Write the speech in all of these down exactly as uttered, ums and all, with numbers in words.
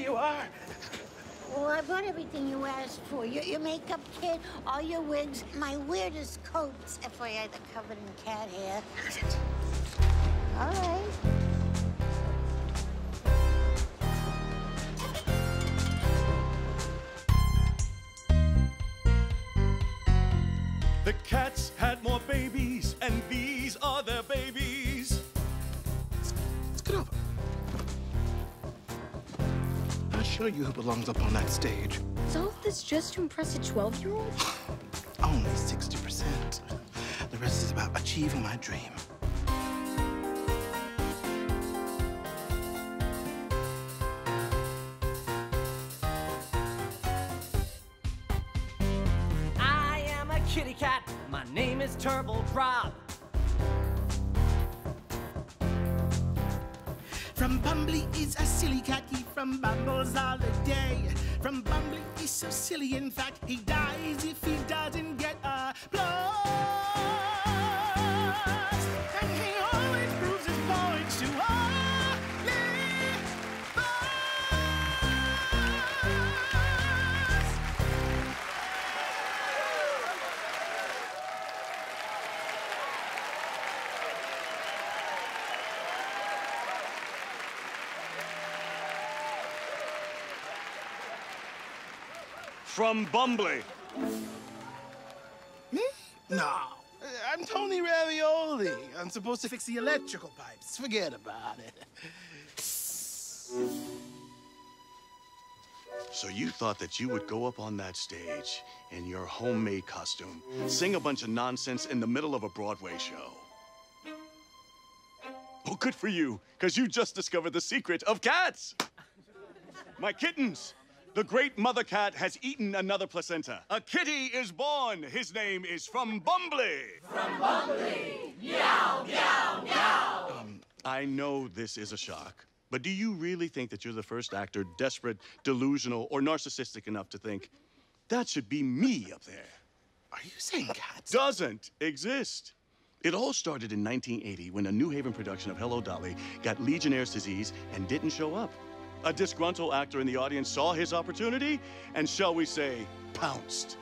you are. Well, I bought everything you asked for. Your, your makeup kit, all your wigs, my weirdest coats, F Y I, they're covered in cat hair. All right. The cats had more babies, and these are their babies. Let's get over. I'll show you who belongs up on that stage. Is all of this just to impress a twelve-year-old? Only sixty percent. The rest is about achieving my dream. Kitty cat, my name is Turbo Drop. From Bumbley is a silly cat, he from Bumbles all the day. From Bumbley he's so silly, in fact, he dies if he doesn't get a applause. And he always proves his point to all. From Bumbley. Me? No. I'm Tony Ravioli. I'm supposed to fix the electrical pipes. Forget about it. So you thought that you would go up on that stage in your homemade costume, sing a bunch of nonsense in the middle of a Broadway show. Well, good for you, because you just discovered the secret of cats. My kittens. The great mother cat has eaten another placenta. A kitty is born. His name is From Bumbley. From Bumbley. Meow, meow, meow. Um, I know this is a shock, but do you really think that you're the first actor desperate, delusional, or narcissistic enough to think, that should be me up there? Are you saying cats doesn't exist? It all started in nineteen eighty when a New Haven production of Hello, Dolly got Legionnaire's disease and didn't show up. A disgruntled actor in the audience saw his opportunity and, shall we say, pounced.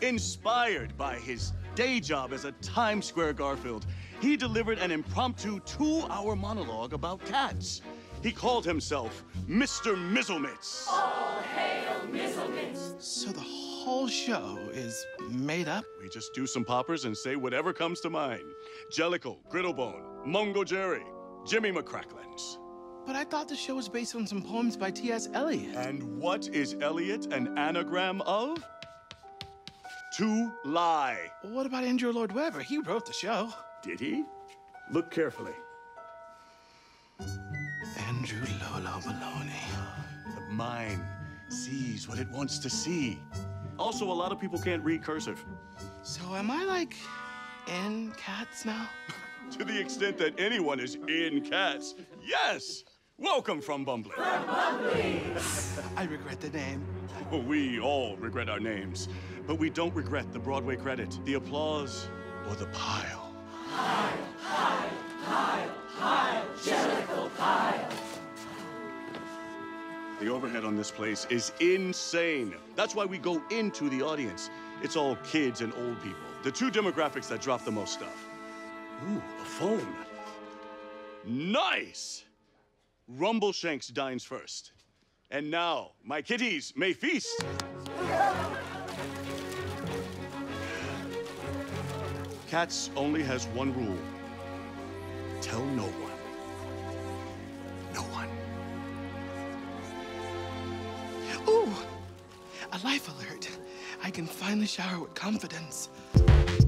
Inspired by his day job as a Times Square Garfield, he delivered an impromptu two-hour monologue about cats. He called himself Mister Mizzlemitz. All hail Mizzlemitz. So the whole show is made up? We just do some poppers and say whatever comes to mind. Jellicle, Griddlebone, Mongo Jerry, Jimmy McCracklins. But I thought the show was based on some poems by T S Eliot. And what is Eliot an anagram of? To lie. Well, what about Andrew Lloyd Webber? He wrote the show. Did he? Look carefully. Andrew Lolo Maloney. The mind sees what it wants to see. Also, a lot of people can't read cursive. So am I, like, in cats now? To the extent that anyone is in cats, yes. Welcome From Bumbley. From Bumbley. I regret the name. We all regret our names, but we don't regret the Broadway credit, the applause, or the pile. Pile, pile, pile, pile, Jellicle pile. The overhead on this place is insane. That's why we go into the audience. It's all kids and old people, the two demographics that drop the most stuff. Ooh, a phone. Nice! Rumbleshanks dines first. And now, my kitties may feast. Cats only has one rule. Tell no one. No one. Ooh, a life alert. I can finally shower with confidence.